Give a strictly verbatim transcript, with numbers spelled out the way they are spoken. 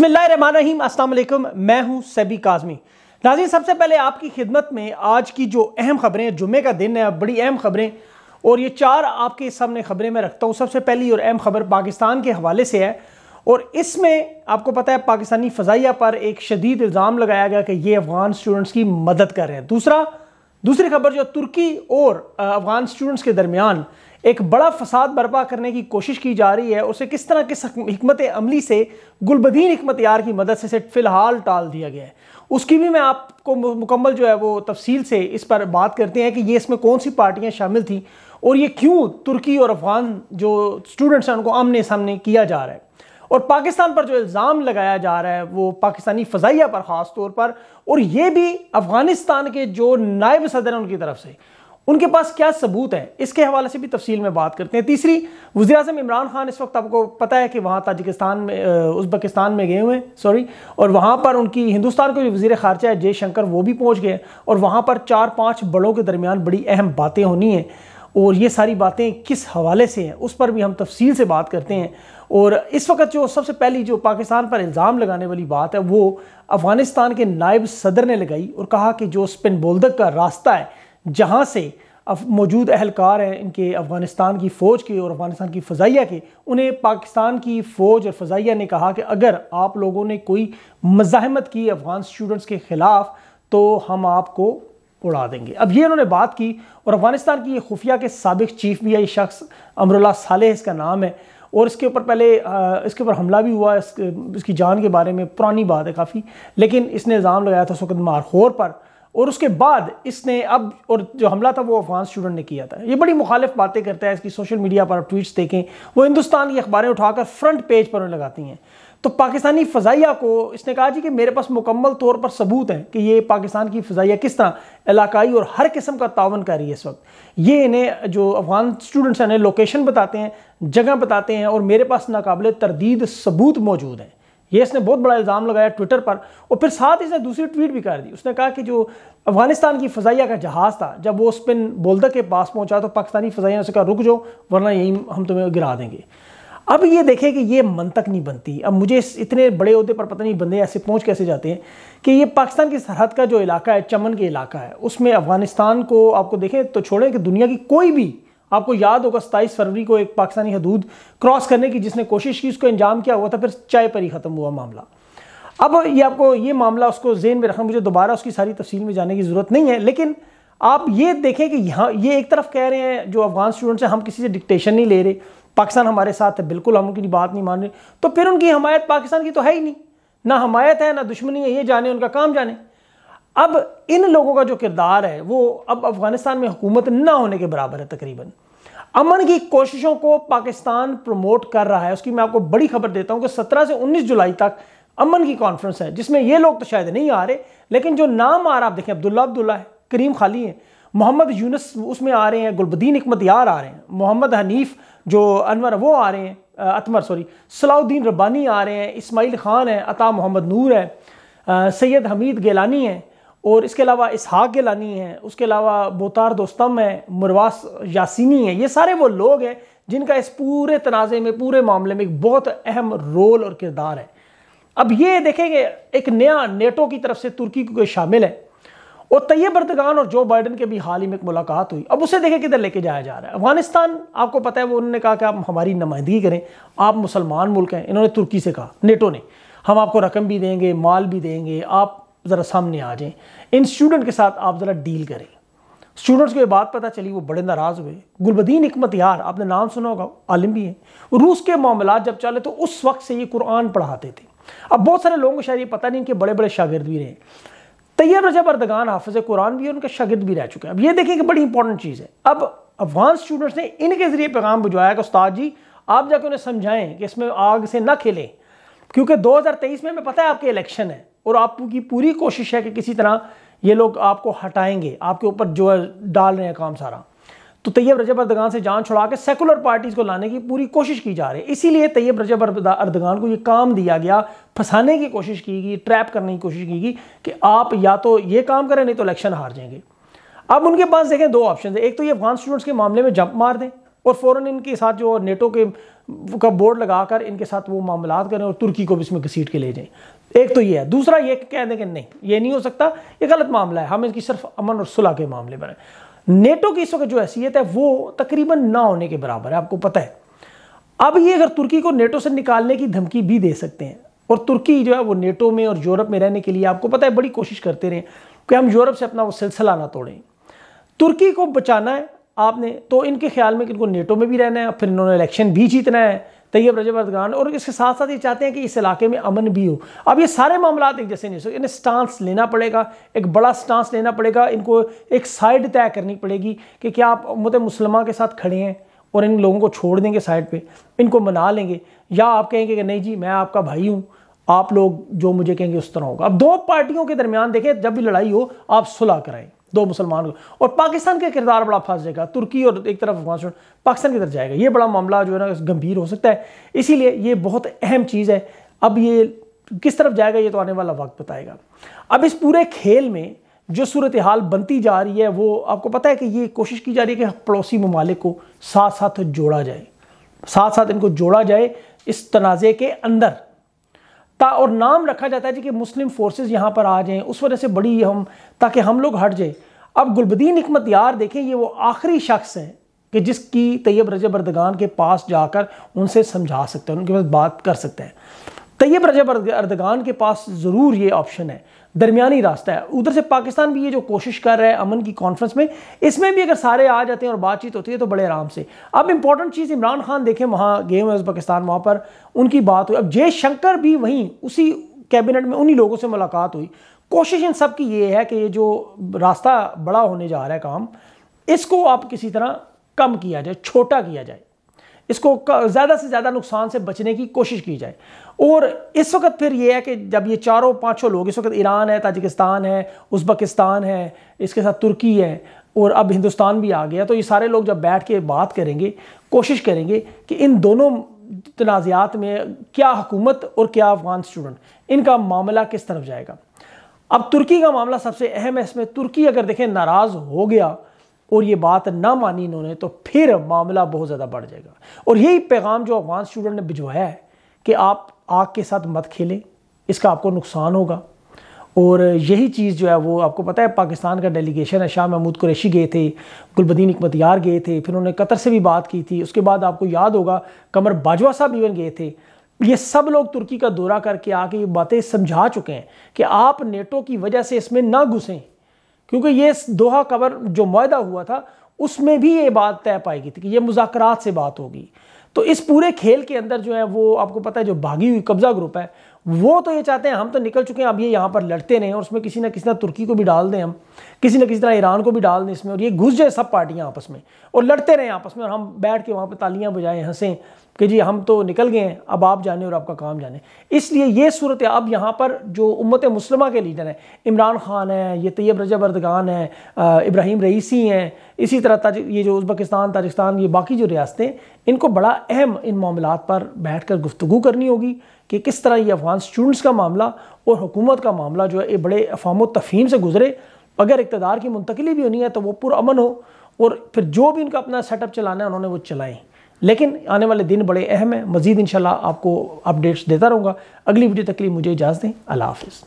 बिस्मिल्लाहिर्रहमानिर्रहीम, अस्सलाम अलैकुम। मैं हूं सैबी काज़मी। नाज़रीन, सबसे पहले आपकी खिदमत में आज की जो अहम खबरें, जुम्मे का दिन है, बड़ी अहम खबरें, और ये चार आपके सामने खबरें मैं रखता हूं। सबसे पहली और अहम खबर पाकिस्तान के हवाले से है, और इसमें आपको पता है पाकिस्तानी फ़ज़ाइया पर एक शदीद इल्ज़ाम लगाया गया कि ये अफ़गान स्टूडेंट्स की मदद कर रहे हैं। दूसरा दूसरी खबर जो तुर्की और अफ़गान स्टूडेंट्स के दरमियान एक बड़ा फसाद बर्पा करने की कोशिश की जा रही है, उसे किस तरह किस हिकमत अमली से गुलबदीन हिकमतयार की मदद से फ़िलहाल टाल दिया गया है, उसकी भी मैं आपको मुकम्मल जो है वो तफसील से इस पर बात करते हैं कि ये इसमें कौन सी पार्टियां शामिल थीं और ये क्यों तुर्की और अफ़गान जो स्टूडेंट्स हैं उनको आमने सामने किया जा रहा है। और पाकिस्तान पर जो इल्ज़ाम लगाया जा रहा है वो पाकिस्तानी फ़ज़ाइया पर ख़ास तौर पर, और ये भी अफ़गानिस्तान के जो नायब सदर हैं उनकी तरफ से, उनके पास क्या सबूत है, इसके हवाले से भी तफसील में बात करते हैं। तीसरी, वज़ीर-ए-आज़म इमरान खान इस वक्त आपको पता है कि वहाँ ताजिकिस्तान में उज़्बेकिस्तान में गए हुए हैं, सॉरी, और वहाँ पर उनकी हिंदुस्तान के वज़ीर ख़ारजा है जयशंकर, वो भी पहुँच गए, और वहाँ पर चार पाँच बड़ों के दरमियान बड़ी अहम बातें होनी हैं, और ये सारी बातें किस हवाले से हैं उस पर भी हम तफसील से बात करते हैं। और इस वक्त जो सबसे पहली जो पाकिस्तान पर इल्ज़ाम लगाने वाली बात है वो अफ़गानिस्तान के नायब सदर ने लगाई और कहा कि जो स्पिन बोल्दक का रास्ता है जहाँ से मौजूद अहलकार हैं इनके अफ़गानिस्तान की फ़ौज के और अफ़गानिस्तान की फ़ज़ाइया के, उन्हें पाकिस्तान की फ़ौज और फ़ज़ाइया ने कहा कि अगर आप लोगों ने कोई मज़ाहमत की अफ़गान स्टूडेंट्स के ख़िलाफ़ तो हम आपको उड़ा देंगे। अब ये उन्होंने बात की, और अफ़गानिस्तान की ये खुफिया के साबिक चीफ भी है, ये शख्स अमरुल्लाह सालेह इसका नाम है, और इसके ऊपर पहले इसके ऊपर हमला भी हुआ, इसकी जान के बारे में पुरानी बात है काफ़ी, लेकिन इसने इल्ज़ाम लगाया था उस वक्त मारखोर पर, और उसके बाद इसने अब, और जो हमला था वो अफ़गान स्टूडेंट ने किया था। ये बड़ी मुखालिफ बातें करता है, इसकी सोशल मीडिया पर आप ट्वीट्स देखें, वो हिंदुस्तान की अखबारें उठाकर फ्रंट पेज पर उन्हें लगाती हैं। तो पाकिस्तानी फ़ज़ाइया को इसने कहा जी कि मेरे पास मुकम्मल तौर पर सबूत हैं कि ये पाकिस्तान की फ़ज़ाइया किस तरह इलाकाई और हर किस्म का तावन कर रही है इस वक्त। ये इन्हें जो अफ़गान स्टूडेंट्स हैं लोकेशन बताते हैं, जगह बताते हैं, और मेरे पास नाकाबिले तरदीद सबूत मौजूद हैं। ये इसने बहुत बड़ा इल्ज़ाम लगाया ट्विटर पर, और फिर साथ इसने दूसरी ट्वीट भी कर दी। उसने कहा कि जो अफ़गानिस्तान की फ़ज़ाइया का जहाज़ था जब वो स्पिन बोल्दक के पास पहुंचा तो पाकिस्तानी फ़ज़ाइया ने उसका रुक जाओ वरना यहीं हम तुम्हें गिरा देंगे। अब ये देखें कि ये मंतक नहीं बनती। अब मुझे इतने बड़े अहदे पर पता नहीं बंदे ऐसे पहुँच कैसे जाते हैं कि ये पाकिस्तान की सरहद का जो इलाका है, चमन के इलाका है, उसमें अफ़गानिस्तान को आपको देखें तो छोड़ें कि दुनिया की कोई भी, आपको याद होगा सत्ताईस फरवरी को एक पाकिस्तानी हदूद क्रॉस करने की जिसने कोशिश की उसको अंजाम क्या हुआ था, फिर चाय पर ही ख़त्म हुआ मामला। अब ये आपको ये मामला उसको जेन में रखना, मुझे दोबारा उसकी सारी तफसील में जाने की ज़रूरत नहीं है, लेकिन आप ये देखें कि यहाँ ये एक तरफ कह रहे हैं जो अफ़गान स्टूडेंट्स हैं हम किसी से डिक्टेशन नहीं ले रहे, पाकिस्तान हमारे साथ है, बिल्कुल हम उनकी बात नहीं मान रहे, तो फिर उनकी हमायत पाकिस्तान की तो है ही नहीं, ना हमायत है ना दुश्मनी है, ये जाने उनका काम जाने। अब इन लोगों का जो किरदार है वो अब अफ़गानिस्तान में हुकूमत ना होने के बराबर है तकरीबन। अमन की कोशिशों को पाकिस्तान प्रमोट कर रहा है, उसकी मैं आपको बड़ी खबर देता हूँ कि सत्रह से उन्नीस जुलाई तक अमन की कॉन्फ्रेंस है जिसमें ये लोग तो शायद नहीं आ रहे, लेकिन जो नाम आ रहा आप देखें, अब्दुल्ला अब्दुल्ला है, करीम खाली हैं, मोहम्मद यूनुस उसमें आ रहे हैं, गुलबदीन हिकमतयार आ रहे हैं, मोहम्मद हनीफ जो अनवर वो आ रहे हैं अतमर सॉरी सलाउद्दीन रब्बानी आ रहे हैं, इस्माइल खान है, अता मोहम्मद नूर है, सैयद हमीद गैलानी हैं, और इसके अलावा इसहाक गैलानी हैं, उसके अलावा बोतार दोस्तम है, मुरवास यासिनी है। ये सारे वो लोग हैं जिनका इस पूरे तनाज़े में, पूरे मामले में एक बहुत अहम रोल और किरदार है। अब ये देखेंगे एक नया नेटो की तरफ से तुर्की को शामिल है, और तैयब एर्दोगान और जो बाइडन के भी हाल ही में एक मुलाकात हुई। अब उसे देखें किधर लेके जाया जा रहा है। अफगानिस्तान आपको पता है वो उन्होंने कहा कि आप हमारी नुमाइंदगी करें, आप मुसलमान मुल्क हैं, इन्होंने तुर्की से कहा, नेटो ने, हम आपको रकम भी देंगे, माल भी देंगे, आप ज़रा सामने आ जाएं, इन स्टूडेंट के साथ आप ज़रा डील करें। स्टूडेंट्स को ये बात पता चली, वो बड़े नाराज़ हुए। गुलबदीन हिकमतयार आपने नाम सुना होगा, आलिम भी हैं, रूस के मामलात जब चले तो उस वक्त से ये कुरान पढ़ाते थे। अब बहुत सारे लोगों को शायद ये पता नहीं, इनके बड़े बड़े शागिर्द भी रहे। तैयब एर्दोगान हाफिज़ कुरान भी है, उनका शागिर्द भी रह चुके हैं। अब ये देखिए कि बड़ी इंपॉर्टेंट चीज़ है, अब अफगान स्टूडेंट्स ने इनके ज़रिए पैगाम भिजवाया कि उस्ताद जी आप जाकर उन्हें समझाएं कि इसमें आग से ना खेलें, क्योंकि दो हज़ार तेईस में मैं पता है आपके इलेक्शन है और आपकी पूरी कोशिश है कि किसी तरह ये लोग आपको हटाएंगे, आपके ऊपर जो है डाल रहे हैं काम सारा। तो तैयब रजब एर्दोगान से जान छुड़ा के सेकुलर पार्टीज़ को लाने की पूरी कोशिश की जा रही है, इसीलिए तैयब रजब एर्दोगान को ये काम दिया गया, फंसाने की कोशिश की गई, ट्रैप करने की कोशिश की गई कि आप या तो ये काम करें नहीं तो इलेक्शन हार जाएंगे। अब उनके पास देखें दो ऑप्शन है, एक तो ये अफगान स्टूडेंट्स के मामले में जंप मार दें और फ़ौरन इनके साथ जो नेटो के का बोर्ड लगाकर इनके साथ वो मामलात करें और तुर्की को भी इसमें घसीट के ले जाएं। एक तो ये है। दूसरा ये कह दें कि नहीं ये नहीं हो सकता, ये गलत मामला है, हम इसकी सिर्फ अमन और सुलह के मामले बनाएं। नेटो की इस वक्त जो हैसियत है वो तकरीबन ना होने के बराबर है, आपको पता है। अब ये अगर तुर्की को नेटो से निकालने की धमकी भी दे सकते हैं, और तुर्की जो है वो नेटो में और यूरोप में रहने के लिए आपको पता है बड़ी कोशिश करते रहे कि हम यूरोप से अपना वो सिलसिला ना तोड़ें। तुर्की को बचाना है आपने तो इनके ख्याल में कि इनको नेटो में भी रहना है, फिर इन्होंने इलेक्शन भी जीतना है तैयब रजब अर्दगान, और इसके साथ साथ ये चाहते हैं कि इस इलाके में अमन भी हो। अब ये सारे मामला एक जैसे नहीं हो सकते, इन्हें स्टांस लेना पड़ेगा, एक बड़ा स्टांस लेना पड़ेगा, इनको एक साइड तय करनी पड़ेगी कि क्या आप उम्मत मुसलमान के साथ खड़े हैं और इन लोगों को छोड़ देंगे साइड पे, इनको मना लेंगे, या आप कहेंगे कि नहीं जी मैं आपका भाई हूँ, आप लोग जो मुझे कहेंगे उस तरह होगा। अब दो पार्टियों के दरमियान देखें जब भी लड़ाई हो आप सुलह कराएं दो मुसलमानों को, और पाकिस्तान का किरदार बड़ा फंस जाएगा। तुर्की और एक तरफ अफगानिस्तान पाकिस्तान की तरफ जाएगा, ये बड़ा मामला जो है ना गंभीर हो सकता है, इसीलिए ये बहुत अहम चीज़ है। अब ये किस तरफ जाएगा ये तो आने वाला वक्त बताएगा। अब इस पूरे खेल में जो सूरत हाल बनती जा रही है वो आपको पता है कि ये कोशिश की जा रही है कि पड़ोसी ममालिक को साथ साथ जोड़ा जाए, साथ साथ इनको जोड़ा जाए इस तनाज़े के अंदर, ता और नाम रखा जाता है जी कि मुस्लिम फोर्सेस यहाँ पर आ जाएं, उस वजह से बड़ी हम ताकि हम लोग हट जाएं। अब गुलबदीन हिकमतयार देखें ये वो आखिरी शख्स हैं कि जिसकी तैयब रजब अर्दगान के पास जाकर उनसे समझा सकते हैं, उनके पास बात कर सकते हैं। तैयब रजब अर्दगान के पास ज़रूर ये ऑप्शन है, दरमियानी रास्ता है। उधर से पाकिस्तान भी ये जो कोशिश कर रहा है अमन की कॉन्फ्रेंस में, इसमें भी अगर सारे आ जाते हैं और बातचीत होती है तो बड़े आराम से। अब इंपॉर्टेंट चीज़ इमरान खान देखें वहाँ गए हुए पाकिस्तान, वहाँ पर उनकी बात हुई। अब जयशंकर भी वहीं उसी कैबिनेट में उन्हीं लोगों से मुलाकात हुई। कोशिश इन सब की ये है कि ये जो रास्ता बड़ा होने जा रहा है काम, इसको आप किसी तरह कम किया जाए, छोटा किया जाए, इसको ज़्यादा से ज़्यादा नुकसान से बचने की कोशिश की जाए। और इस वक्त फिर ये है कि जब ये चारों पांचों लोग इस वक्त ईरान है, ताजिकिस्तान है, उज़्बेकिस्तान है, इसके साथ तुर्की है और अब हिंदुस्तान भी आ गया, तो ये सारे लोग जब बैठ के बात करेंगे, कोशिश करेंगे कि इन दोनों तनाज़ात में क्या हुकूमत और क्या अफगान स्टूडेंट, इनका मामला किस तरफ जाएगा। अब तुर्की का मामला सबसे अहम है इसमें। तुर्की अगर देखें नाराज़ हो गया और ये बात ना मानी इन्होंने तो फिर मामला बहुत ज़्यादा बढ़ जाएगा। और यही पैगाम जो अफगान स्टूडेंट ने भिजवाया है कि आप आग के साथ मत खेलें, इसका आपको नुकसान होगा। और यही चीज़ जो है वो आपको पता है पाकिस्तान का डेलीगेशन है, शाह महमूद कुरैशी गए थे, गुलबदीन हिकमतयार गए थे, फिर उन्होंने कतर से भी बात की थी, उसके बाद आपको याद होगा कमर बाजवा साहब इवन गए थे। ये सब लोग तुर्की का दौरा करके आके ये बातें समझा चुके हैं कि आप नेटो की वजह से इसमें ना घुसें, क्योंकि ये दोहा कवर जो मुआहदा हुआ था उसमें भी ये बात तय पाई गई थी कि ये मुज़ाकरात से बात होगी। तो इस पूरे खेल के अंदर जो है वो आपको पता है जो भागी हुई कब्जा ग्रुप है वो तो ये चाहते हैं हम तो निकल चुके हैं, अब ये यहाँ पर लड़ते रहें और उसमें किसी ना किसी तरह तुर्की को भी डाल दें, हम किसी ना किसी तरह ईरान को भी डाल दें इसमें, और ये घुस जाए सब पार्टियाँ आपस में और लड़ते रहें आपस में, और हम बैठ के वहाँ पर तालियाँ बजाएँ, हंसें कि जी हम तो निकल गए हैं, अब आप जाने और आपका काम जाने। इसलिए ये सूरत अब यहाँ पर जो उम्मत मुस्लिमा के लीडर हैं, इमरान खान हैं, ये तैयब रजब अर्दगान हैं, इब्राहिम रईसी हैं, इसी तरह ये जो उज़्बेकिस्तान, ताजिकिस्तान, ये बाकी जो रियासतें, इनको बड़ा अहम इन मामलात पर बैठ कर गुफ्तगू करनी होगी कि किस तरह ये अफगान स्टूडेंट्स का मामला और हुकूमत का मामला जो है ये बड़े अफाम तफहीम से गुजरे। अगर इकतदार की मुंतकली भी होनी है तो वो पुरअमन हो, और फिर जो भी उनका अपना सेटअप चलाना है उन्होंने वो चलाएँ। लेकिन आने वाले दिन बड़े अहम हैं, मज़ीद इंशाल्लाह आपको अपडेट्स देता रहूँगा। अगली वीडियो तक के लिए मुझे इजाज़त दें, अल्लाह हाफ़िज़।